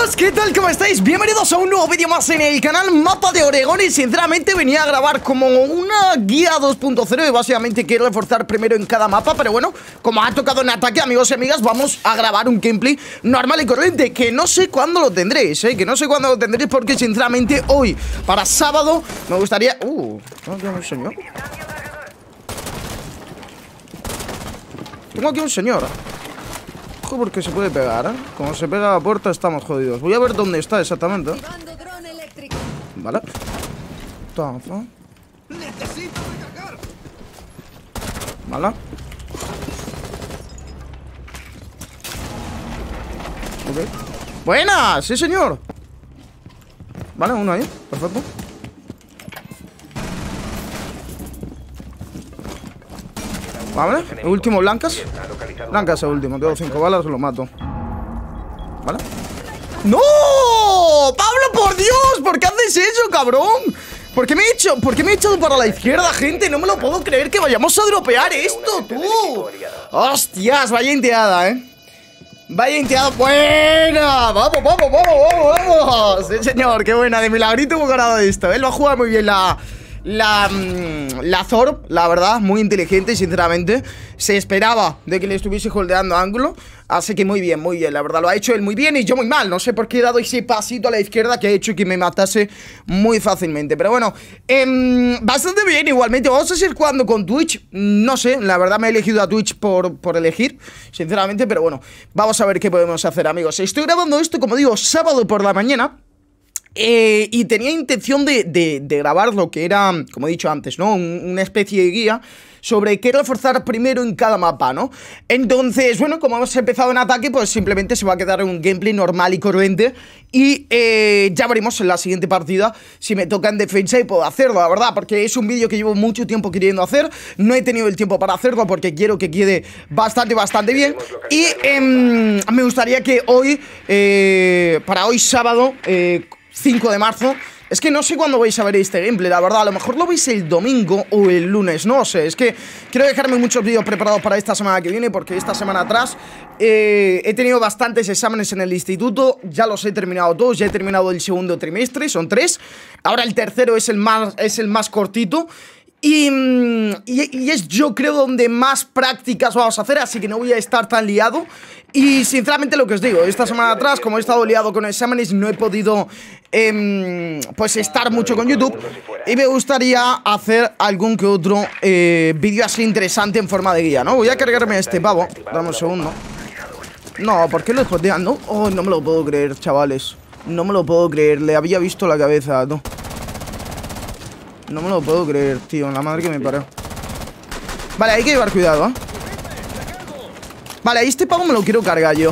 amigos, ¿qué tal? ¿Cómo estáis? Bienvenidos a un nuevo vídeo más en el canal Mapa de Oregón. Y sinceramente venía a grabar como una guía 2.0 y básicamente quiero reforzar primero en cada mapa. Pero bueno, como ha tocado en ataque, amigos y amigas, vamos a grabar un gameplay normal y corriente. Que no sé cuándo lo tendréis, que no sé cuándo lo tendréis, porque sinceramente hoy, para sábado, me gustaría... tengo aquí un señor. Porque se puede pegar, ¿eh? Como se pega a la puerta estamos jodidos. Voy a ver dónde está exactamente. Vale. Taza. Vale. Ok. ¡Buena! ¡Sí, señor! Vale, uno ahí. Perfecto. Vale, el último, blancas. Blancas, el último. Tengo 5 balas, lo mato. Vale. ¡No! ¡Pablo, por Dios! ¿Por qué haces eso, cabrón? ¿Por qué me he echado para la izquierda, gente? No me lo puedo creer que vayamos a dropear esto, tú. ¡Hostias! Vaya enteada, ¿eh? Vaya enteada. ¡Buena! ¡Vamos, vamos, vamos, vamos, vamos! Sí, señor. ¡Qué buena! De milagrito hemos ganado esto. Él va a jugar muy bien la Zorb, la verdad, muy inteligente, sinceramente. Se esperaba de que le estuviese holdeando ángulo. Así que muy bien, la verdad, lo ha hecho él muy bien y yo muy mal. No sé por qué he dado ese pasito a la izquierda que ha hecho que me matase muy fácilmente. Pero bueno, bastante bien igualmente. Vamos a seguir jugando con Twitch. No sé, la verdad me he elegido a Twitch por elegir, sinceramente. Pero bueno, vamos a ver qué podemos hacer, amigos. Estoy grabando esto, como digo, sábado por la mañana. Y tenía intención de grabar lo que era, como he dicho antes, ¿no? Una especie de guía sobre qué reforzar primero en cada mapa, ¿no? Entonces, bueno, como hemos empezado en ataque, pues simplemente se va a quedar un gameplay normal y corriente. Y ya veremos en la siguiente partida si me toca en defensa y puedo hacerlo, la verdad. Porque es un vídeo que llevo mucho tiempo queriendo hacer. No he tenido el tiempo para hacerlo porque quiero que quede bastante bien. Y me gustaría que hoy, para hoy sábado... 5 de marzo, es que no sé cuándo vais a ver este gameplay, la verdad, a lo mejor lo veis el domingo o el lunes, no sé, es que quiero dejarme muchos vídeos preparados para esta semana que viene, porque esta semana atrás he tenido bastantes exámenes en el instituto, ya los he terminado todos, ya he terminado el segundo trimestre, son 3, ahora el tercero es el más cortito. Y es yo creo donde más prácticas vamos a hacer, así que no voy a estar tan liado. Y sinceramente lo que os digo, esta semana atrás, como he estado liado con exámenes, no he podido pues estar mucho con YouTube. Y me gustaría hacer algún que otro vídeo así interesante en forma de guía, ¿no? Voy a cargarme a este pavo, dame un segundo. No, ¿por qué lo escotean? No, oh, no me lo puedo creer, chavales. No me lo puedo creer, le había visto la cabeza, ¿no? No me lo puedo creer, tío. La madre que me paró. Vale, hay que llevar cuidado, ¿eh? Vale, este pavo me lo quiero cargar yo.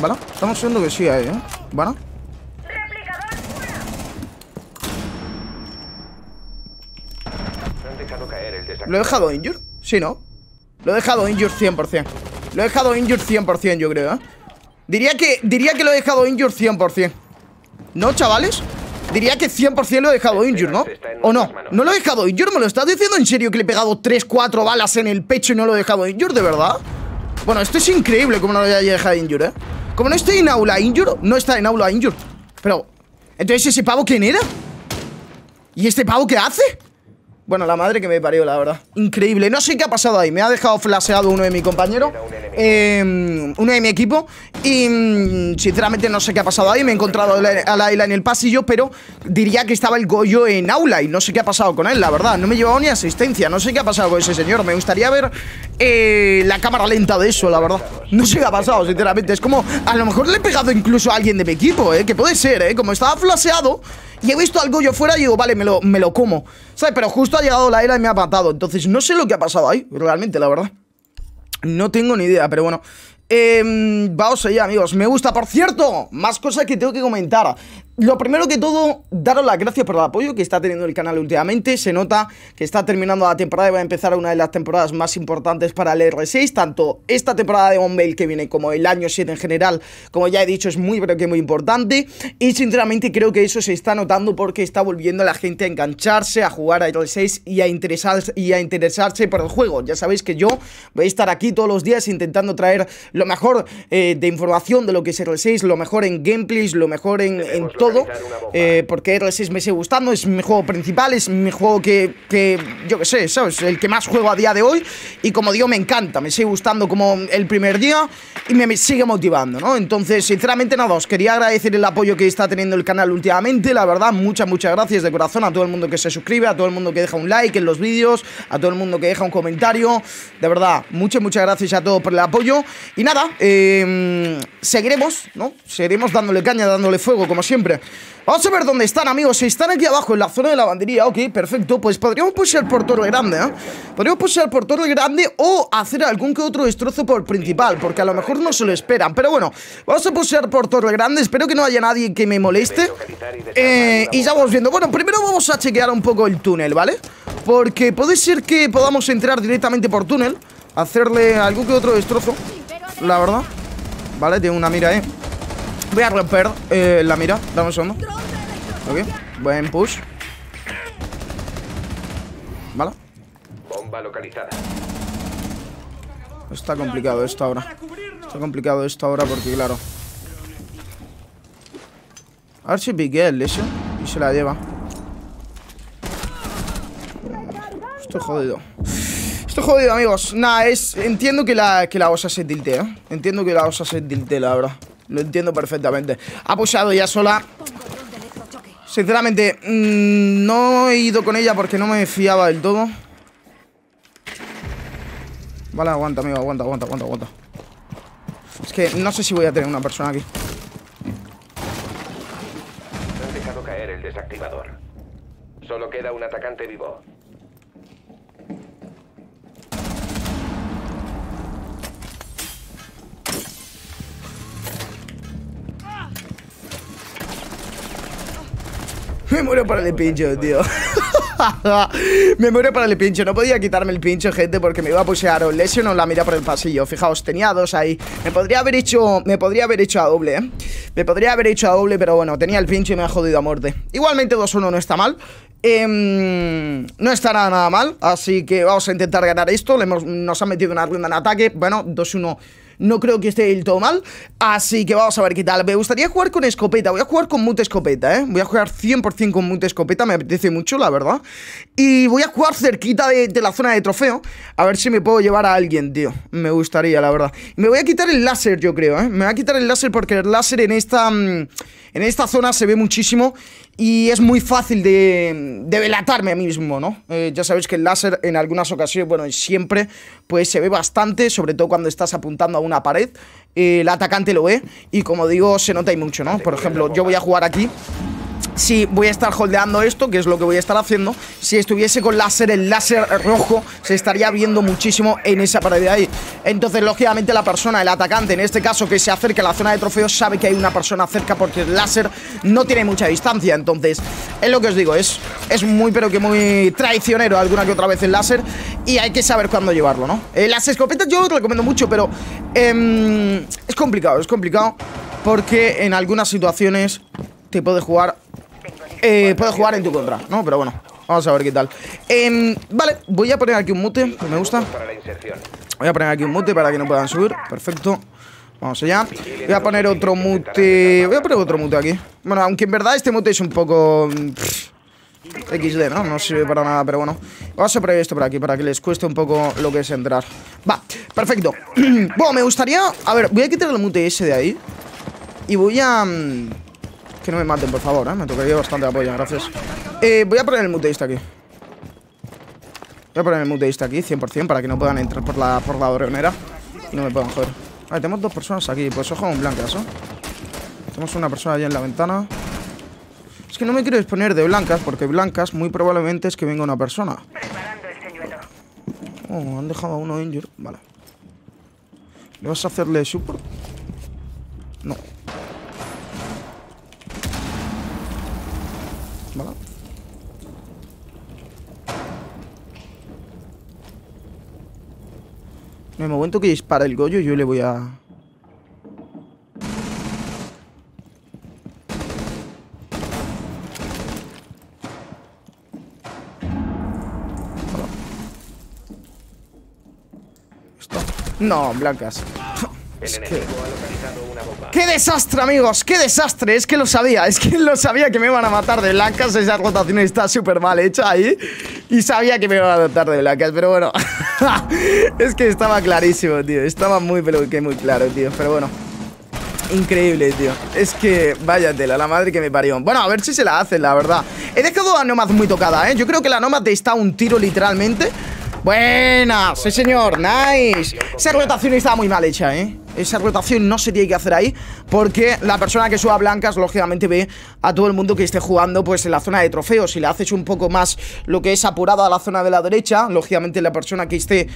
Vale, estamos viendo que sí hay, ¿eh? Vale. ¿Lo he dejado injure? Sí, ¿no? Lo he dejado injure 100%. Lo he dejado injure 100%, yo creo, ¿eh? Diría que lo he dejado injure 100%. ¿No, chavales? Diría que 100% lo he dejado injure, ¿no? ¿O no? ¿No lo he dejado injure? ¿Me lo estás diciendo en serio que le he pegado 3-4 balas en el pecho y no lo he dejado injure, de verdad? Bueno, esto es increíble como no lo haya dejado injure, ¿eh? Como no estoy en aula injure, no está en aula injure. Pero, ¿entonces ese pavo quién era? ¿Y este pavo qué hace? Bueno, la madre que me parió, la verdad. Increíble. No sé qué ha pasado ahí. Me ha dejado flasheado uno de mi compañero. Uno de mi equipo. Y sinceramente no sé qué ha pasado ahí. Me he encontrado a Laila en el pasillo, pero diría que estaba el Goyo en aula. Y no sé qué ha pasado con él, la verdad. No me he llevado ni asistencia. No sé qué ha pasado con ese señor. Me gustaría ver la cámara lenta de eso, la verdad. No sé qué ha pasado, sinceramente. Es como, a lo mejor le he pegado incluso a alguien de mi equipo, ¿eh? Que puede ser, ¿eh? Como estaba flasheado y he visto al Goyo fuera y digo, vale, me lo como, ¿sabes? Pero justo ha llegado la era y me ha matado. Entonces no sé lo que ha pasado ahí, realmente, la verdad. No tengo ni idea, pero bueno, vamos allá, amigos. Me gusta, por cierto, más cosas que tengo que comentar. Lo primero que todo, daros las gracias por el apoyo que está teniendo el canal últimamente. Se nota que está terminando la temporada y va a empezar una de las temporadas más importantes para el R6. Tanto esta temporada de Demon Veil que viene como el año 7 en general, como ya he dicho, es muy pero que muy importante. Y sinceramente creo que eso se está notando porque está volviendo la gente a engancharse, a jugar a R6 y a interesarse por el juego. Ya sabéis que yo voy a estar aquí todos los días intentando traer lo mejor de información de lo que es R6, lo mejor en gameplays, lo mejor en todo. Porque R6 me sigue gustando, es mi juego principal, es mi juego que yo que sé, ¿sabes? El que más juego a día de hoy. Y como digo, me encanta, me sigue gustando como el primer día y me sigue motivando, ¿no? Entonces, sinceramente, nada, os quería agradecer el apoyo que está teniendo el canal últimamente. La verdad, muchas gracias de corazón a todo el mundo que se suscribe, a todo el mundo que deja un like en los vídeos, a todo el mundo que deja un comentario. De verdad, muchas gracias a todos por el apoyo. Y nada, seguiremos, ¿no? Seguiremos dándole caña, dándole fuego, como siempre. Vamos a ver dónde están, amigos. Si están aquí abajo, en la zona de la bandería. Ok, perfecto, pues podríamos pushear por Torre Grande, ¿eh? Podríamos pushear por Torre Grande o hacer algún que otro destrozo por Principal, porque a lo mejor no se lo esperan. Pero bueno, vamos a pushear por Torre Grande. Espero que no haya nadie que me moleste. Y ya vamos viendo. Bueno, primero vamos a chequear un poco el túnel, ¿vale? Porque puede ser que podamos entrar directamente por túnel, hacerle algún que otro destrozo, la verdad. Vale, tengo una mira, voy a romper la mira, dame un segundo. Ok, buen push. Vale. Bomba localizada. Está complicado esto ahora. Está complicado esto ahora porque, claro, a ver si pique el eso y se la lleva. Estoy jodido. Estoy jodido, amigos. Nada, entiendo que la osa se tiltea, ¿eh? Entiendo que la osa se tiltea, la verdad. Lo entiendo perfectamente. Ha pushado ya sola. Sinceramente, no he ido con ella porque no me fiaba del todo. Vale, aguanta, amigo. Aguanta. Es que no sé si voy a tener una persona aquí. Han dejado caer el desactivador. Solo queda un atacante vivo. Me muero para el pincho, tío. Me muero para el pincho. No podía quitarme el pincho, gente, porque me iba a pusear o Lesion o la mira por el pasillo. Fijaos, tenía dos ahí. Me podría haber hecho a doble, ¿eh? Me podría haber hecho a doble, pero bueno, tenía el pincho y me ha jodido a muerte. Igualmente 2-1 no está mal. No está nada mal. Así que vamos a intentar ganar esto. Nos han metido una ronda en ataque. Bueno, 2-1 no creo que esté del todo mal. Así que vamos a ver qué tal. Me gustaría jugar con escopeta. Voy a jugar con Mute escopeta, ¿eh? Voy a jugar 100% con Mute escopeta. Me apetece mucho, la verdad. Y voy a jugar cerquita de la zona de trofeo. A ver si me puedo llevar a alguien, tío. Me gustaría, la verdad. Me voy a quitar el láser, yo creo, ¿eh? Me voy a quitar el láser porque el láser en esta zona se ve muchísimo. Y es muy fácil de delatarme a mí mismo, ¿no? Ya sabéis que el láser en algunas ocasiones, bueno, siempre, pues se ve bastante, sobre todo cuando estás apuntando a una pared. El atacante lo ve y, como digo, se nota y mucho, ¿no? Por ejemplo, yo voy a jugar aquí. Si voy a estar holdeando esto, que es lo que voy a estar haciendo, si estuviese con láser, el láser rojo se estaría viendo muchísimo en esa pared de ahí. Entonces, lógicamente, la persona, el atacante, en este caso, que se acerca a la zona de trofeos, sabe que hay una persona cerca porque el láser no tiene mucha distancia. Entonces, es lo que os digo, es muy pero que muy traicionero alguna que otra vez el láser y hay que saber cuándo llevarlo, ¿no? Las escopetas yo lo recomiendo mucho, pero es complicado porque en algunas situaciones te puede jugar en tu contra, ¿no? Pero bueno, vamos a ver qué tal. Vale, voy a poner aquí un mute, que me gusta. Voy a poner aquí un mute para que no puedan subir. Perfecto. Vamos allá. Voy a poner otro mute. Voy a poner otro mute aquí. Bueno, aunque en verdad este mute es un poco... XD, ¿no? No sirve para nada, pero bueno. Vamos a poner esto por aquí, para que les cueste un poco lo que es entrar. Va, perfecto. Bueno, me gustaría... A ver, voy a quitar el mute ese de ahí. Y voy a... Que no me maten, por favor, ¿eh? Me tocaría bastante apoyo, gracias. Voy a poner el muteista aquí. Voy a poner el muteista aquí, 100%, para que no puedan entrar por la oreonera. Y no me puedan joder. A ver, tenemos dos personas aquí. Pues ojo con blancas, ¿eh? Tenemos una persona allí en la ventana. Es que no me quiero exponer de blancas, porque blancas muy probablemente es que venga una persona. Oh, han dejado a uno injured. Vale. ¿Le vas a hacerle support? No. ¿Vale? En el momento que dispara el Goyo, yo le voy a... No, blancas. Es que... ¡Qué desastre, amigos! ¡Qué desastre! Es que lo sabía. Es que lo sabía que me iban a matar de blancas. Esa rotación está súper mal hecha ahí. Y sabía que me iban a matar de blancas. Pero bueno. Es que estaba clarísimo, tío. Estaba muy, pero que muy claro, tío. Pero bueno. Increíble, tío. Es que vaya tela, la madre que me parió. Bueno, a ver si se la hacen, la verdad. He dejado a Nomad muy tocada, ¿eh? Yo creo que la Nomad está un tiro literalmente. Buena, sí señor, nice. Esa rotación estaba muy mal hecha, ¿eh? Esa rotación no se tiene que hacer ahí, porque la persona que suba blancas lógicamente ve a todo el mundo que esté jugando pues en la zona de trofeos. Si la haces un poco más lo que es apurada a la zona de la derecha, lógicamente la persona que esté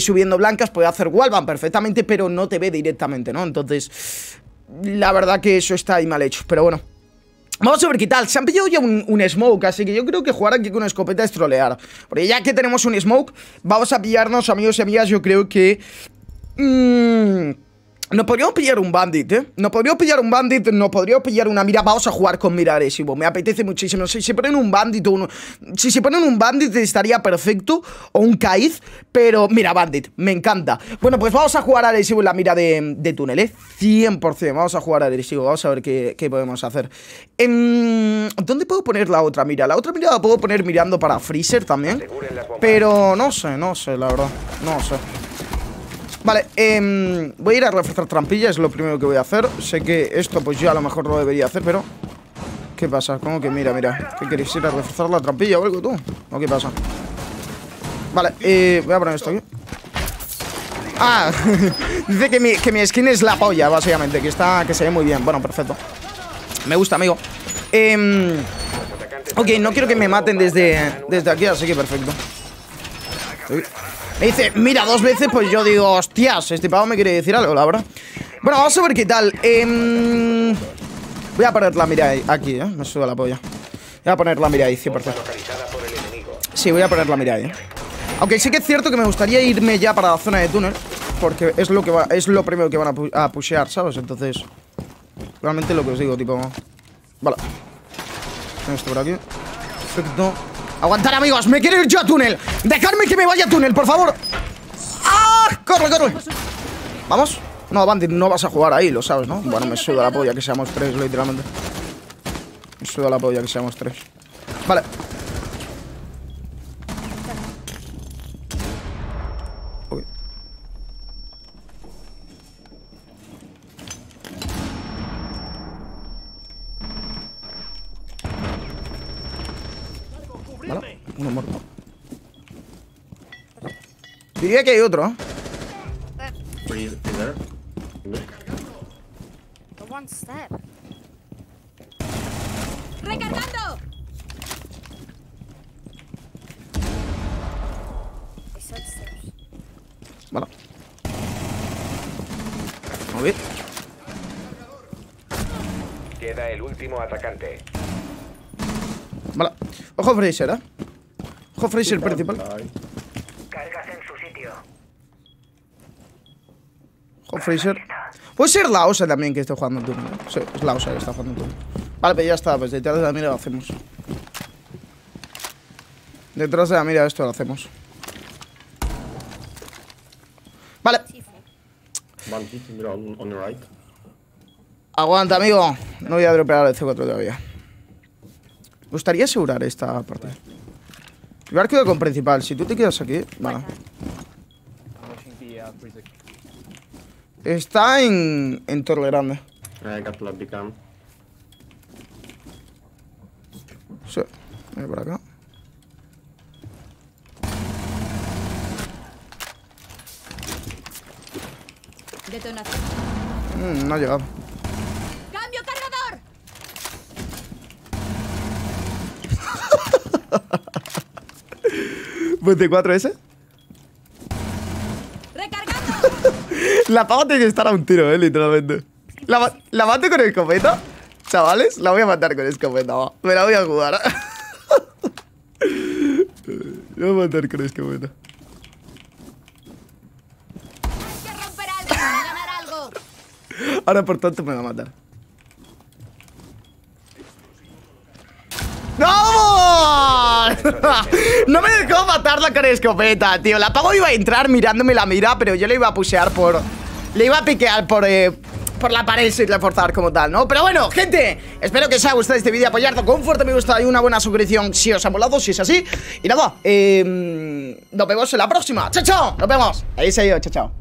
subiendo blancas puede hacer wallbang perfectamente, pero no te ve directamente, ¿no? Entonces, la verdad que eso está ahí mal hecho, pero bueno. Vamos a ver qué tal, se han pillado ya un smoke, así que yo creo que jugar aquí con una escopeta es trolear. Porque ya que tenemos un smoke, vamos a pillarnos, amigos y amigas, yo creo que... nos podríamos pillar un bandit, ¿eh? Nos podríamos pillar un bandit, nos podríamos pillar una mira. Vamos a jugar con mira agresivo, me apetece muchísimo. Si se ponen un bandit o uno... Si se ponen un bandit estaría perfecto, o un caiz, pero mira, bandit, me encanta. Bueno, pues vamos a jugar agresivo en la mira de túnel, ¿eh? 100%, vamos a jugar agresivo, vamos a ver qué podemos hacer. ¿Dónde puedo poner la otra mira? La otra mira la puedo poner mirando para freezer también, pero no sé, la verdad, no sé. Vale, voy a ir a reforzar trampillas, es lo primero que voy a hacer. Sé que esto pues yo a lo mejor no debería hacer, pero... ¿Qué pasa? ¿Cómo que mira? ¿Qué queréis? ¿Ir a reforzar la trampilla o algo tú? ¿O qué pasa? Vale, voy a poner esto aquí. Ah, dice que mi skin es la polla, básicamente, que se ve muy bien. Bueno, perfecto. Me gusta, amigo. Ok, no quiero que me maten desde aquí, así que perfecto. Uy. Me dice, mira, dos veces, pues yo digo, hostias, este pavo me quiere decir algo, la verdad. Bueno, vamos a ver qué tal. Voy a poner la mira ahí, aquí, ¿eh? Me suda la polla. Voy a poner la mira ahí, 100%. Sí, voy a poner la mira ahí. Aunque sí que es cierto que me gustaría irme ya para la zona de túnel, porque es lo primero que van a pushear, ¿sabes? Entonces, realmente lo que os digo, tipo... Vale. Tengo esto por aquí. Perfecto. Aguantar, amigos, me quiero ir yo a túnel. Dejadme que me vaya a túnel, por favor. ¡Ah! Corre. Vamos. No, Bandit, no vas a jugar ahí, lo sabes, ¿no? Bueno, me suda la polla que seamos tres, literalmente. Me suda la polla que seamos tres. Vale. Uy. Vale, uno muerto. Diría que hay otro. ¡Recargando! Vale. Muy bien. Queda el último atacante. Vale. Ojo Fraser, ¿eh? Ojo Fraser principal. Cargas en su sitio. Ojo Fraser. Puede ser la OSA también que esté jugando en turno. Sí, es la OSA que está jugando en turno. Vale, pero ya está, pues detrás de la mira lo hacemos. Detrás de la mira esto lo hacemos. Vale. Aguanta, amigo. No voy a dropear el C4 todavía. Me gustaría asegurar esta parte. El barco de con principal. Si tú te quedas aquí, vale. Está en Torre Grande. Sí, voy por acá. Detonación. No ha llegado. ¡Cambio cargador! ¿24S? ¡Recargando! La pava tiene que estar a un tiro, literalmente. La mate con el escopeta. chavales. La voy a matar con escopeta, va. Me la voy a jugar. Me voy a matar con escopeta. Ahora por tanto me va a matar. ¡Vamos! No me dejó matarla con escopeta, tío. La Pago iba a entrar mirándome la mira, pero yo le iba a pusear por... Le iba a piquear por la pared sin reforzar como tal, ¿no? Pero bueno, gente, espero que os haya gustado este vídeo. Apoyadlo con fuerte me gusta y una buena suscripción si os ha molado, si es así. Y nada, nos vemos en la próxima. ¡Chao, chao! Nos vemos. Ahí se ha ido, chao, chao.